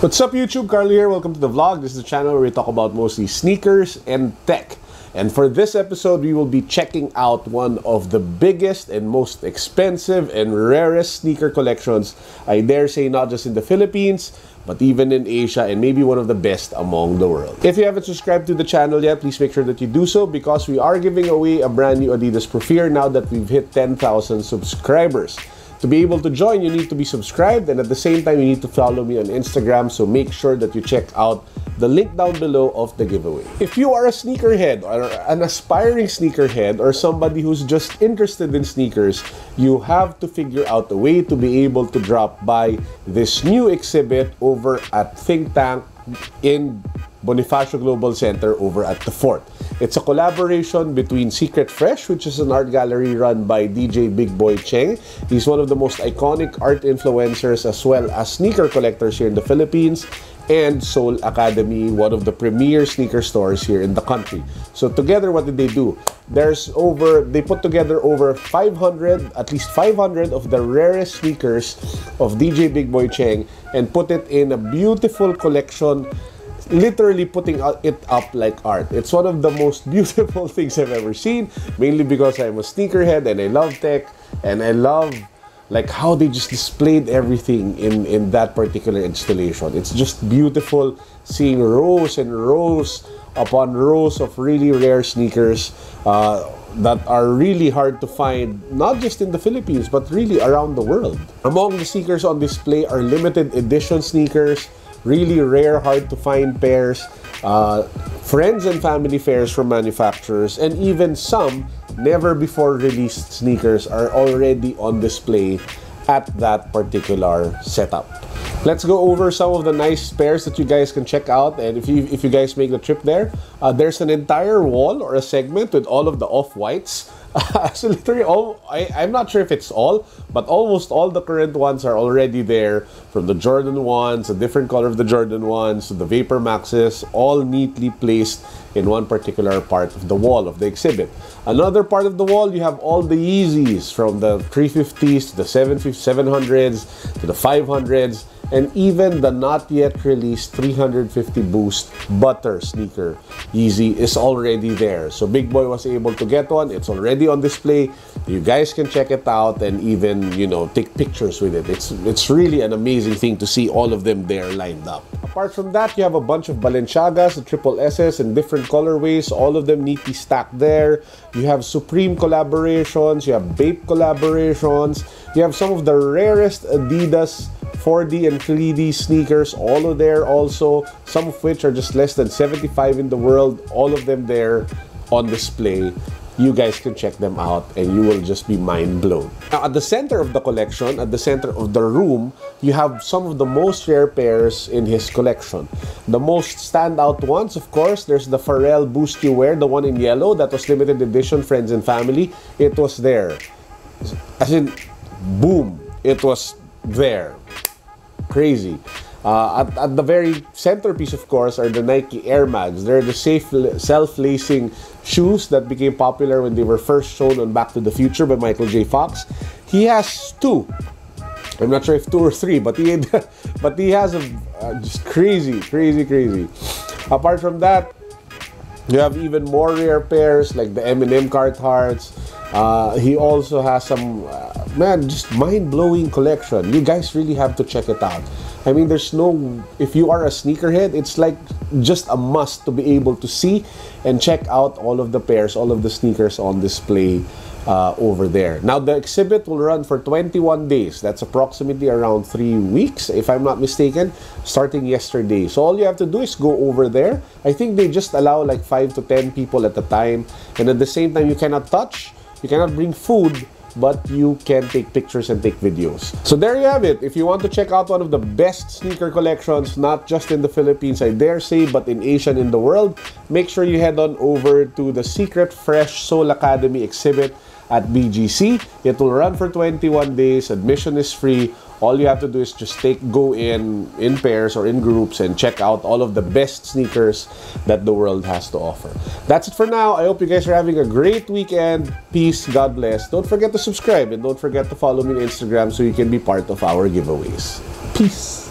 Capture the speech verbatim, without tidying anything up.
What's up YouTube, Carlo here. Welcome to the vlog. This is the channel where we talk about mostly sneakers and tech. And for this episode, we will be checking out one of the biggest and most expensive and rarest sneaker collections, I dare say not just in the Philippines, but even in Asia, and maybe one of the best among the world. If you haven't subscribed to the channel yet, please make sure that you do so because we are giving away a brand new Adidas Prophere now that we've hit ten thousand subscribers. To be able to join, you need to be subscribed, and at the same time, you need to follow me on Instagram, so make sure that you check out the link down below of the giveaway. If you are a sneakerhead, or an aspiring sneakerhead, or somebody who's just interested in sneakers, you have to figure out a way to be able to drop by this new exhibit over at Think Tank in Bonifacio Global Center over at the Fort. It's a collaboration between Secret Fresh, which is an art gallery run by D J Big Boy Cheng. He's one of the most iconic art influencers as well as sneaker collectors here in the Philippines, and Sole Academy, one of the premier sneaker stores here in the country. So together, what did they do? There's over, they put together over five hundred, at least five hundred of the rarest sneakers of D J Big Boy Cheng and put it in a beautiful collection, literally putting it up like art. It's one of the most beautiful things I've ever seen, mainly because I'm a sneakerhead and I love tech and I love like how they just displayed everything in, in that particular installation. It's just beautiful seeing rows and rows upon rows of really rare sneakers uh, that are really hard to find, not just in the Philippines, but really around the world. Among the sneakers on display are limited edition sneakers, really rare, hard to find pairs, uh, friends and family pairs from manufacturers, and even some never before released sneakers are already on display at that particular setup. Let's go over some of the nice pairs that you guys can check out, and if you, if you guys make the trip there, uh, there's an entire wall or a segment with all of the Off-Whites. So literally all, I, I'm not sure if it's all, but almost all the current ones are already there, from the Jordan ones, a different color of the Jordan ones, to the Vapor Maxes, all neatly placed in one particular part of the wall of the exhibit. Another part of the wall, you have all the Yeezys, from the three fifties to the seven hundreds to the five hundreds, and even the not yet released three fifty Boost Butter sneaker Yeezy is already there. So Big Boy was able to get one. It's already on display. You guys can check it out and even, you know, take pictures with it. It's, it's really an amazing thing to see all of them there lined up. Apart from that, you have a bunch of Balenciagas, the triple S's in different colorways, all of them neatly stacked there. You have Supreme collaborations, you have Bape collaborations, you have some of the rarest Adidas four D and three D sneakers, all of there also, some of which are just less than seventy-five in the world, all of them there on display. You guys can check them out and you will just be mind blown. Now, at the center of the collection, at the center of the room, you have some of the most rare pairs in his collection. The most standout ones, of course, there's the Pharrell Boost You Wear, the one in yellow, that was limited edition, friends and family. It was there. As in, boom, it was there. Crazy. Uh, at, at the very centerpiece, of course, are the Nike Air Mags. They're the safe self-lacing shoes that became popular when they were first shown on Back to the Future by Michael J. Fox. He has two. I'm not sure if two or three, but he but he has a uh, just crazy, crazy, crazy. Apart from that, you have even more rare pairs like the M and M Cart Hearts. Uh, he also has some, uh, man, just mind-blowing collection. You guys really have to check it out. I mean, there's no, if you are a sneakerhead, it's like just a must to be able to see and check out all of the pairs, all of the sneakers on display uh, over there. Now, the exhibit will run for twenty-one days. That's approximately around three weeks, if I'm not mistaken, starting yesterday. So all you have to do is go over there. I think they just allow like five to ten people at a time. And at the same time, you cannot touch. You cannot bring food, but you can take pictures and take videos. So there you have it. If you want to check out one of the best sneaker collections, not just in the Philippines, I dare say, but in Asia and in the world, make sure you head on over to the Secret Fresh Sole Academy exhibit at B G C. It will run for twenty-one days. Admission is free. All you have to do is just take go in in pairs or in groups and check out all of the best sneakers that the world has to offer. That's it for now. I hope you guys are having a great weekend. Peace. God bless. Don't forget to subscribe and don't forget to follow me on Instagram so you can be part of our giveaways. Peace.